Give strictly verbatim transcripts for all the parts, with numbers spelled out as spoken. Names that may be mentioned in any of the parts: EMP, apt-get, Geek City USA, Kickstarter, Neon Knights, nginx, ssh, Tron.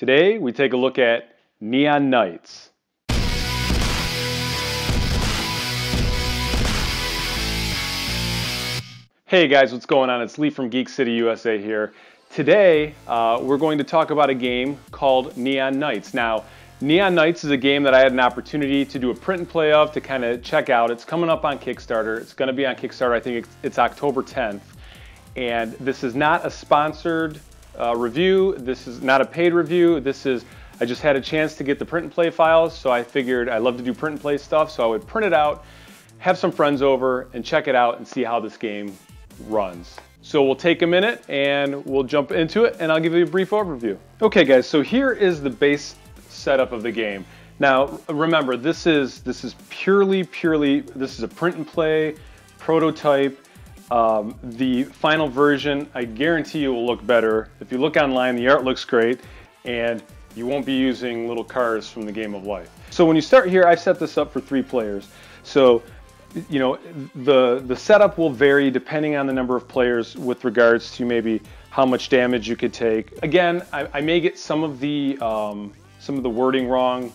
Today, we take a look at Neon Knights. Hey guys, what's going on? It's Lee from Geek City U S A here. Today, uh, we're going to talk about a game called Neon Knights. Now, Neon Knights is a game that I had an opportunity to do a print and play of to kind of check out. It's coming up on Kickstarter. It's going to be on Kickstarter, I think it's October tenth. And this is not a sponsored Uh, review. This is not a paid review. This is, I just had a chance to get the print and play files, so I figured I love to do print and play stuff, so I would print it out, have some friends over, and check it out and see how this game runs. So we'll take a minute and we'll jump into it, and I'll give you a brief overview. Okay guys, so here is the base setup of the game. Now remember, this is this is purely, purely, this is a print and play prototype. Um, the final version, I guarantee you, will look better. If you look online, the art looks great, and you won't be using little cars from the game of life. So when you start here, I've set this up for three players. So, you know, the, the setup will vary depending on the number of players with regards to maybe how much damage you could take. Again, I, I may get some of the, um, some of the wording wrong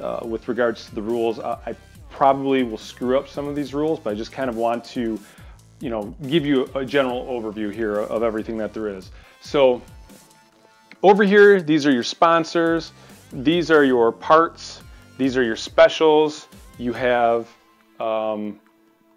uh, with regards to the rules. I, I probably will screw up some of these rules, but I just kind of want to you know, give you a general overview here of everything that there is. So over here, these are your sponsors. These are your parts. These are your specials. You have, um,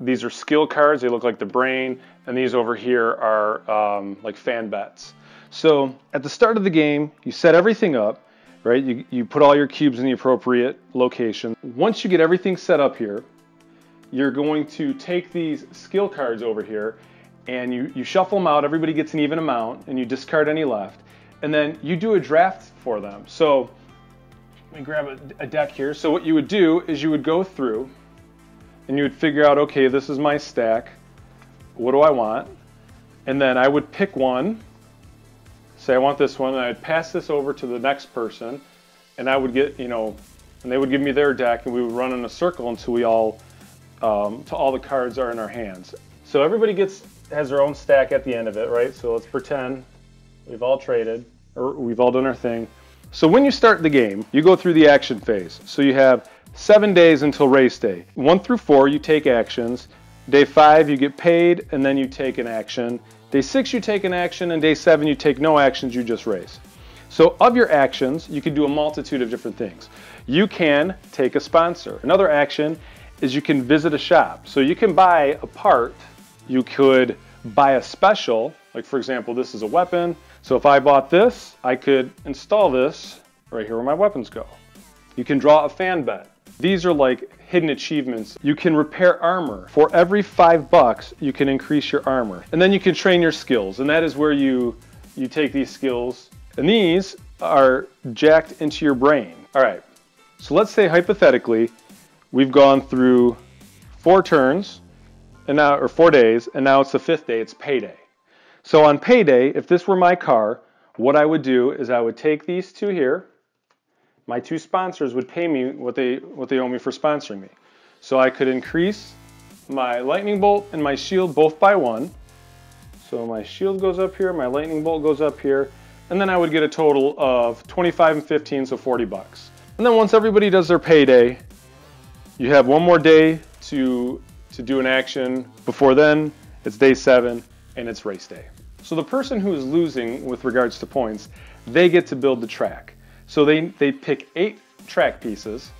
these are skill cards. They look like the brain. And these over here are um, like fan bets. So at the start of the game, you set everything up, right? You, you put all your cubes in the appropriate location. Once you get everything set up here, you're going to take these skill cards over here and you, you shuffle them out. Everybody gets an even amount and you discard any left. And then you do a draft for them. So let me grab a, a deck here. So what you would do is you would go through and you would figure out, okay, this is my stack. What do I want? And then I would pick one. Say I want this one, and I'd pass this over to the next person, and I would get, you know, and they would give me their deck, and we would run in a circle until we all Um, to all the cards are in our hands. So everybody gets has their own stack at the end of it, right? So let's pretend we've all traded, or we've all done our thing. So when you start the game, you go through the action phase. So you have seven days until race day. One through four, you take actions. Day five, you get paid, and then you take an action. Day six, you take an action, and day seven, you take no actions, you just race. So of your actions, you can do a multitude of different things. You can take a sponsor. Another action is you can visit a shop. So you can buy a part, you could buy a special, like for example, this is a weapon. So if I bought this, I could install this right here where my weapons go. You can draw a fan bet. These are like hidden achievements. You can repair armor. For every five bucks, you can increase your armor. And then you can train your skills, and that is where you, you take these skills. And these are jacked into your brain. All right, so let's say hypothetically, we've gone through four turns, and now, or four days, and now it's the fifth day, it's payday. So on payday, if this were my car, what I would do is I would take these two here. My two sponsors would pay me what they, what they owe me for sponsoring me. So I could increase my lightning bolt and my shield both by one. So my shield goes up here, my lightning bolt goes up here, and then I would get a total of twenty-five and fifteen, so forty bucks. And then once everybody does their payday, you have one more day to, to do an action. Before then, it's day seven and it's race day. So the person who is losing with regards to points, they get to build the track. So they, they pick eight track pieces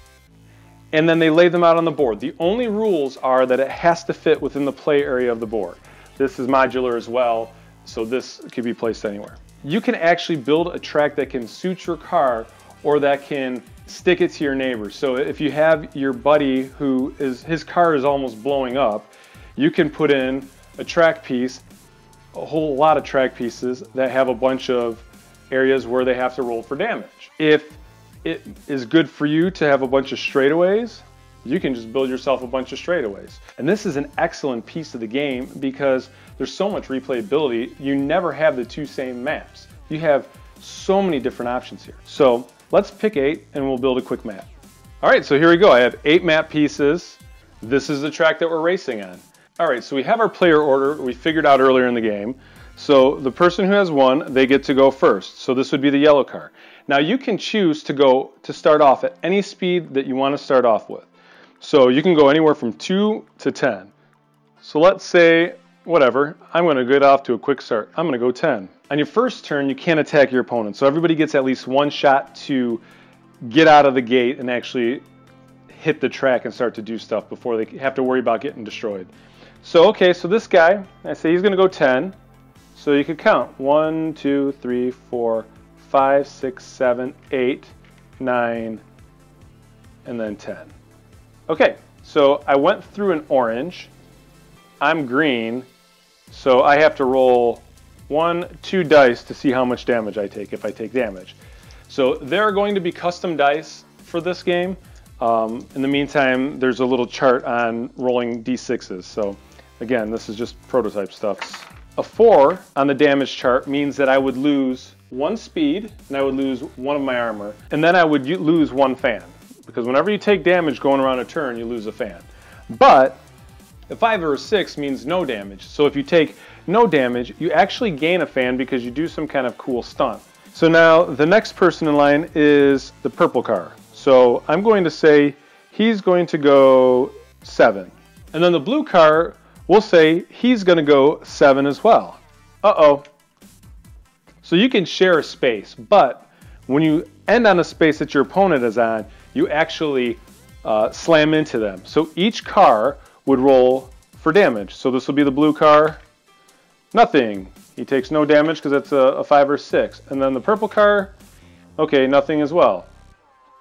and then they lay them out on the board. The only rules are that it has to fit within the play area of the board. This is modular as well, so this could be placed anywhere. You can actually build a track that can suit your car or that can stick it to your neighbor. So if you have your buddy who is, his car is almost blowing up, you can put in a track piece, a whole lot of track pieces that have a bunch of areas where they have to roll for damage. If it is good for you to have a bunch of straightaways, you can just build yourself a bunch of straightaways. And this is an excellent piece of the game because there's so much replayability. You never have the two same maps. You have so many different options here. So let's pick eight and we'll build a quick map. All right, so here we go. I have eight map pieces. This is the track that we're racing on. All right, so we have our player order we figured out earlier in the game. So the person who has one, they get to go first. So this would be the yellow car. Now you can choose to go to start off at any speed that you want to start off with. So you can go anywhere from two to ten. So let's say, whatever, I'm going to get off to a quick start. I'm going to go ten. On your first turn, you can't attack your opponent. So everybody gets at least one shot to get out of the gate and actually hit the track and start to do stuff before they have to worry about getting destroyed. So, okay, so this guy, I say he's going to go ten. So you could count one, two, three, four, five, six, seven, eight, nine, and then ten. Okay, so I went through an orange. I'm green, so I have to roll one, two dice to see how much damage I take if I take damage. So there are going to be custom dice for this game. Um, in the meantime, there's a little chart on rolling D sixes. So again, this is just prototype stuff. A four on the damage chart means that I would lose one speed and I would lose one of my armor, and then I would lose one fan, because whenever you take damage going around a turn, you lose a fan. But a five or a six means no damage. So if you take no damage, you actually gain a fan because you do some kind of cool stunt. So now the next person in line is the purple car. So I'm going to say he's going to go seven. And then the blue car, we'll say he's going to go seven as well. Uh-oh. So you can share a space, but when you end on a space that your opponent is on, you actually uh, slam into them. So each car would roll for damage. So this will be the blue car, nothing. He takes no damage because that's a, a five or six. And then the purple car, okay, nothing as well.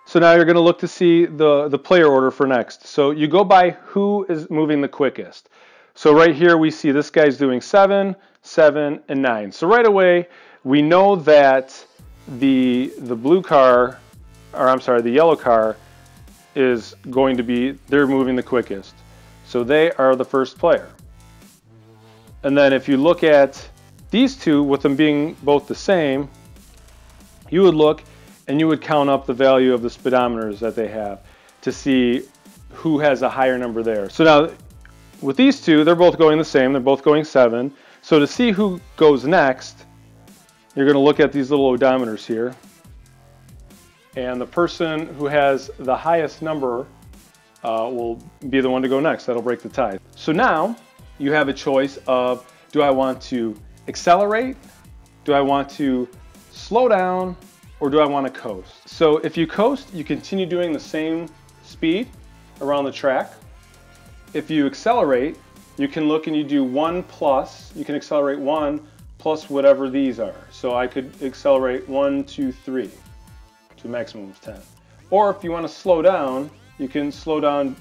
So now you're going to look to see the, the player order for next. So you go by who is moving the quickest. So right here we see this guy's doing seven, seven, and nine. So right away we know that the, the blue car, or I'm sorry, the yellow car is going to be, they're moving the quickest. So they are the first player. And then if you look at these two, with them being both the same, you would look and you would count up the value of the speedometers that they have to see who has a higher number there. So now with these two, they're both going the same, they're both going seven. So to see who goes next, you're gonna look at these little odometers here. And the person who has the highest number uh, will be the one to go next. That'll break the tie. So now you have a choice of, do I want to accelerate? Do I want to slow down? Or do I want to coast? So if you coast, you continue doing the same speed around the track. If you accelerate, you can look and you do one plus, you can accelerate one plus whatever these are. So I could accelerate one, two, three, to maximum of ten. Or if you want to slow down, you can slow down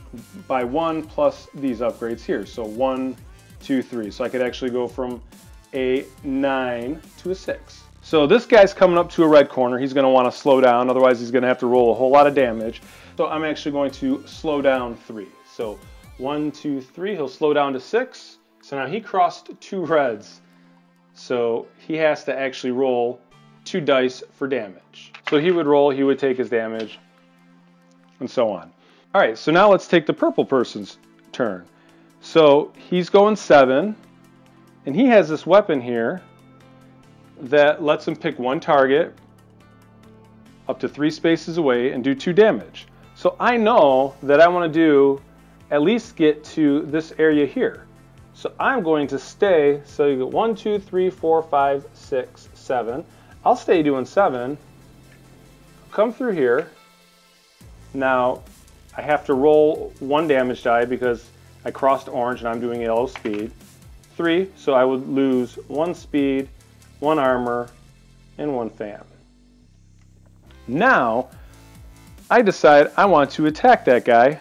by one plus these upgrades here. So one, two, three. So I could actually go from a nine to a six. So this guy's coming up to a red corner. He's going to want to slow down. Otherwise, he's going to have to roll a whole lot of damage. So I'm actually going to slow down three. So one, two, three. He'll slow down to six. So now he crossed two reds. So he has to actually roll two dice for damage. So he would roll, he would take his damage, and so on. All right, so now let's take the purple person's turn. So he's going seven, and he has this weapon here that lets him pick one target up to three spaces away and do two damage. So I know that I want to do at least get to this area here. So I'm going to stay, so you get one, two, three, four, five, six, seven. I'll stay doing seven, come through here. Now I have to roll one damage die because I crossed orange and I'm doing yellow speed. Three, so I would lose one speed, one armor, and one fan. Now I decide I want to attack that guy.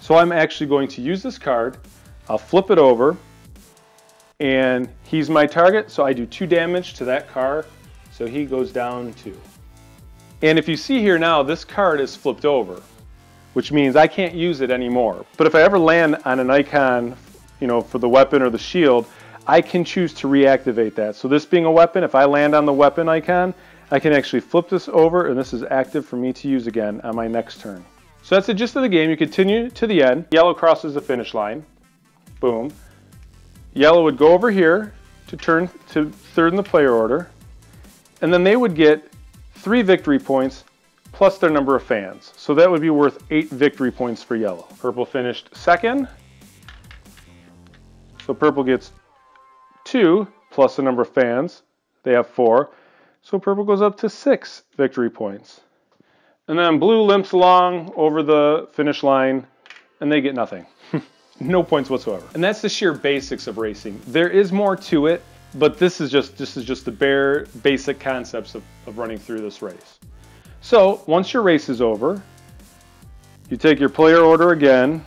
So I'm actually going to use this card. I'll flip it over and he's my target. So I do two damage to that car. So he goes down two. And if you see here now, this card is flipped over, which means I can't use it anymore. But if I ever land on an icon, you know, for the weapon or the shield, I can choose to reactivate that. So this being a weapon, if I land on the weapon icon, I can actually flip this over and this is active for me to use again on my next turn. So that's the gist of the game. You continue to the end. Yellow crosses the finish line. Boom. Yellow would go over here to turn to third in the player order. And then they would get three victory points plus their number of fans. So that would be worth eight victory points for yellow. Purple finished second. So purple gets two plus the number of fans. They have four. So purple goes up to six victory points. And then blue limps along over the finish line and they get nothing. No points whatsoever. And that's the sheer basics of racing. There is more to it, but this is just this is just the bare basic concepts of, of running through this race. So once your race is over, you take your player order again,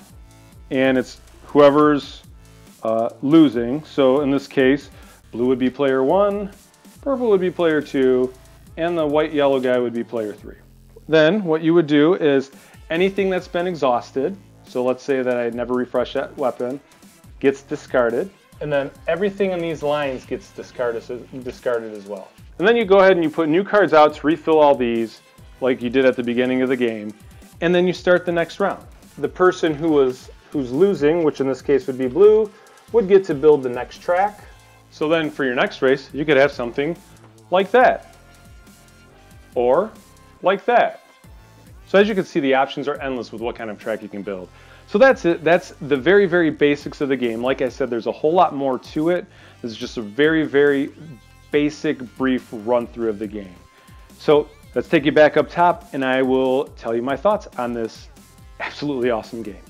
and it's whoever's uh, losing. So in this case, blue would be player one, purple would be player two, and the white yellow guy would be player three. Then what you would do is anything that's been exhausted, so let's say that I never refresh that weapon, gets discarded. And then everything in these lines gets discarded, discarded as well. And then you go ahead and you put new cards out to refill all these like you did at the beginning of the game. And then you start the next round. The person who was, who's losing, which in this case would be blue, would get to build the next track. So then for your next race, you could have something like that. Or like that. So as you can see, the options are endless with what kind of track you can build. So that's it. That's the very, very basics of the game. Like I said, there's a whole lot more to it. This is just a very, very basic, brief run through of the game. So let's take you back up top and I will tell you my thoughts on this absolutely awesome game.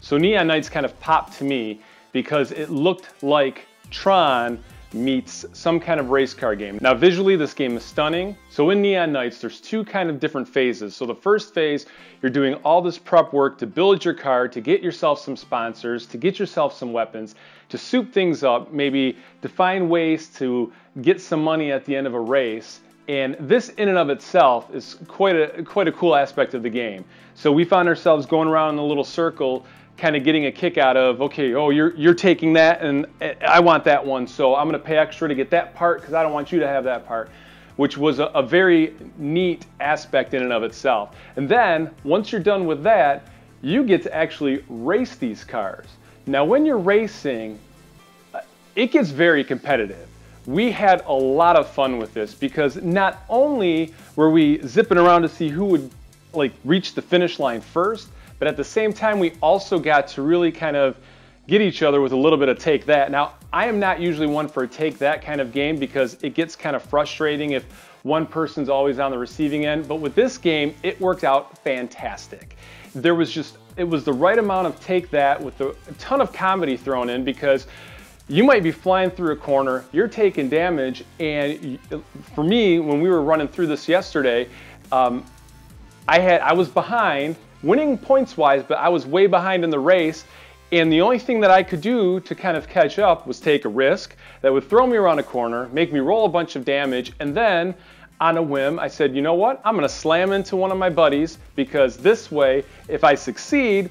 So Neon Knights kind of popped to me because it looked like Tron meets some kind of race car game. Now visually this game is stunning. So in Neon Knights there's two kind of different phases. So the first phase, you're doing all this prep work to build your car, to get yourself some sponsors, to get yourself some weapons, to soup things up, maybe to find ways to get some money at the end of a race. And this in and of itself is quite a, quite a cool aspect of the game. So we found ourselves going around in a little circle kind of getting a kick out of, okay, oh, you're, you're taking that and I want that one, so I'm gonna pay extra to get that part because I don't want you to have that part, which was a, a very neat aspect in and of itself. And then, once you're done with that, you get to actually race these cars. Now, when you're racing, it gets very competitive. We had a lot of fun with this because not only were we zipping around to see who would like reach the finish line first, but at the same time, we also got to really kind of get each other with a little bit of take that. Now, I am not usually one for a take that kind of game because it gets kind of frustrating if one person's always on the receiving end. But with this game, it worked out fantastic. There was just, it was the right amount of take that with a ton of comedy thrown in because you might be flying through a corner, you're taking damage. And for me, when we were running through this yesterday, um, I had, I was behind, winning points-wise, but I was way behind in the race, and the only thing that I could do to kind of catch up was take a risk that would throw me around a corner, make me roll a bunch of damage, and then on a whim, I said, you know what? I'm gonna slam into one of my buddies because this way, if I succeed,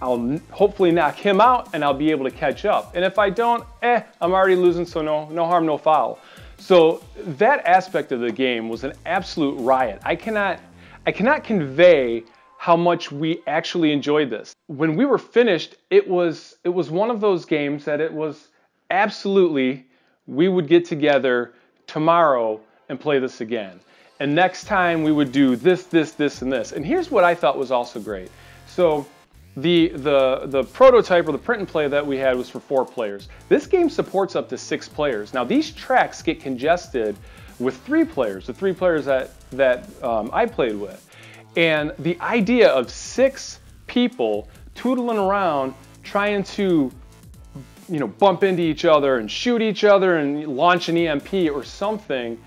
I'll hopefully knock him out and I'll be able to catch up. And if I don't, eh, I'm already losing, so no, no harm, no foul. So that aspect of the game was an absolute riot. I cannot, I cannot convey how much we actually enjoyed this. When we were finished, it was it was one of those games that it was absolutely, we would get together tomorrow and play this again. And next time we would do this, this, this, and this. And here's what I thought was also great. So the, the, the prototype or the print and play that we had was for four players. This game supports up to six players. Now these tracks get congested with three players, the three players that, that um, I played with. And the idea of six people tootling around trying to, you know, bump into each other and shoot each other and launch an E M P or something,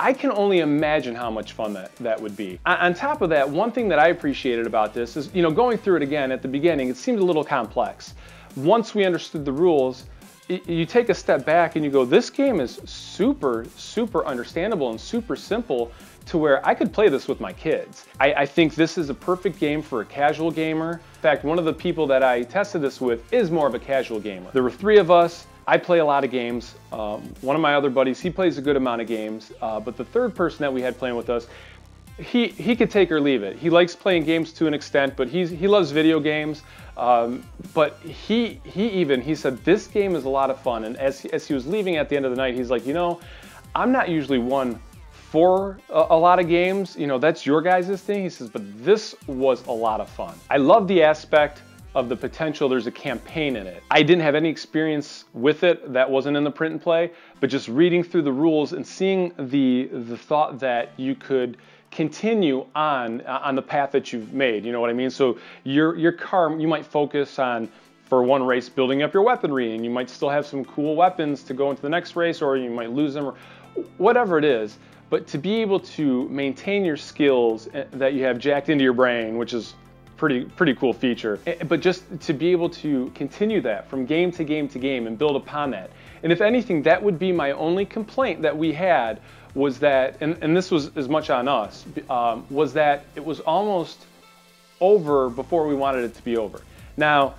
I can only imagine how much fun that, that would be. On top of that, one thing that I appreciated about this is, you know, going through it again at the beginning, it seemed a little complex. Once we understood the rules, you take a step back and you go, this game is super, super understandable and super simple to where I could play this with my kids. I, I think this is a perfect game for a casual gamer. In fact, one of the people that I tested this with is more of a casual gamer. There were three of us. I play a lot of games. Um, one of my other buddies, he plays a good amount of games, uh, but the third person that we had playing with us, He, he could take or leave it. He likes playing games to an extent, but he's, he loves video games. Um, but he, he even, he said, this game is a lot of fun. And as, as he was leaving at the end of the night, he's like, you know, I'm not usually one for a, a lot of games, you know, that's your guys' thing. He says, but this was a lot of fun. I love the aspect of the potential there's a campaign in it. I didn't have any experience with it that wasn't in the print and play, but just reading through the rules and seeing the the thought that you could continue on on the path that you've made, you know what I mean? So your your car, you might focus on, for one race, building up your weaponry, and you might still have some cool weapons to go into the next race, or you might lose them, or whatever it is. But to be able to maintain your skills that you have jacked into your brain, which is pretty pretty cool feature, but just to be able to continue that from game to game to game and build upon that. And if anything, that would be my only complaint that we had, was that, and, and this was as much on us, um, was that it was almost over before we wanted it to be over. Now,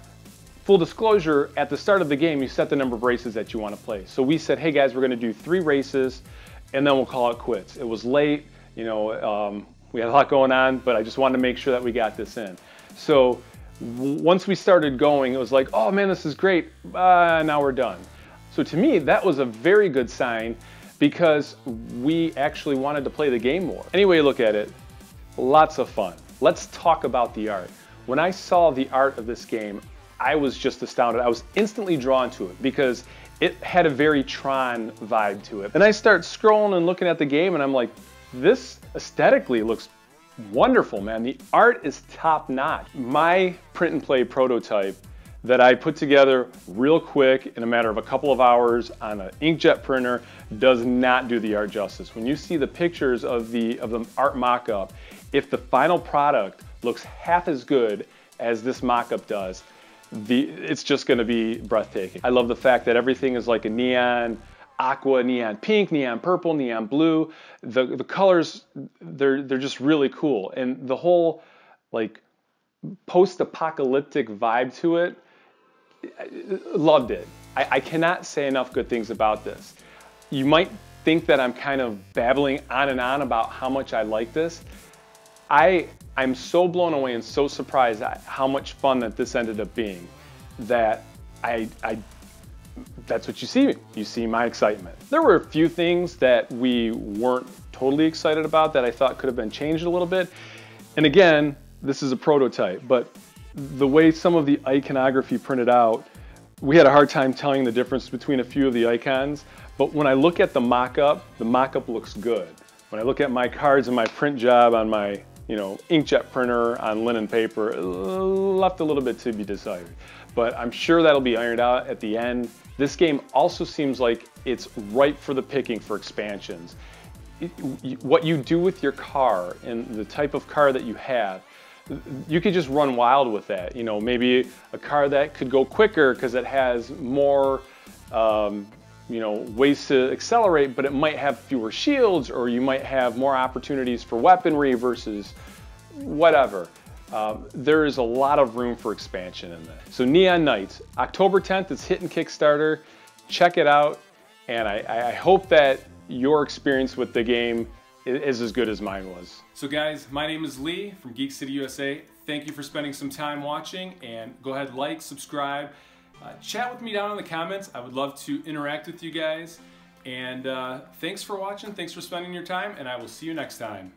full disclosure, at the start of the game, you set the number of races that you want to play. So we said, hey guys, we're going to do three races and then we'll call it quits. It was late, you know, um, we had a lot going on, but I just wanted to make sure that we got this in. So once we started going, it was like, oh man, this is great, uh, now we're done. So to me, that was a very good sign, because we actually wanted to play the game more. Anyway you look at it, lots of fun. Let's talk about the art. When I saw the art of this game, I was just astounded. I was instantly drawn to it because it had a very Tron vibe to it. And I start scrolling and looking at the game and I'm like, this aesthetically looks wonderful, man. The art is top notch. My print and play prototype that I put together real quick in a matter of a couple of hours on an inkjet printer does not do the art justice. When you see the pictures of the, of the art mock-up, if the final product looks half as good as this mock-up does, the, it's just gonna be breathtaking. I love the fact that everything is like a neon aqua, neon pink, neon purple, neon blue. The the colors, they're they're just really cool. And the whole like post-apocalyptic vibe to it, I loved it. I, I cannot say enough good things about this. You might think that I'm kind of babbling on and on about how much I like this. I, I'm so blown away and so surprised at how much fun that this ended up being, that I, I that's what you see. You see my excitement. There were a few things that we weren't totally excited about that I thought could have been changed a little bit. And again, this is a prototype, but the way some of the iconography printed out, we had a hard time telling the difference between a few of the icons. But when I look at the mock-up, the mock-up looks good. When I look at my cards and my print job on my, you know, inkjet printer on linen paper, left a little bit to be desired. But I'm sure that'll be ironed out at the end. This game also seems like it's ripe for the picking for expansions. What you do with your car and the type of car that you have, you could just run wild with that. You know, maybe a car that could go quicker because it has more, um, you know, ways to accelerate, but it might have fewer shields, or you might have more opportunities for weaponry versus whatever. Um, there is a lot of room for expansion in that. So Neon Knights, October tenth, it's hitting Kickstarter. Check it out, and I, I hope that your experience with the game is as good as mine was. So guys, my name is Lee from Geek City U S A. Thank you for spending some time watching, and go ahead, like, subscribe, uh, chat with me down in the comments. I would love to interact with you guys, and uh, thanks for watching, thanks for spending your time, and I will see you next time.